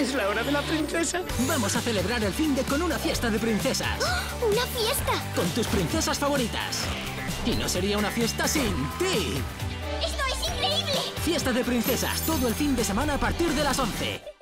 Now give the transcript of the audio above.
Es la hora de la princesa. Vamos a celebrar el finde con una fiesta de princesas. ¡Oh, una fiesta! Con tus princesas favoritas. Y no sería una fiesta sin ti. ¡Esto es increíble! Fiesta de princesas, todo el fin de semana a partir de las 11.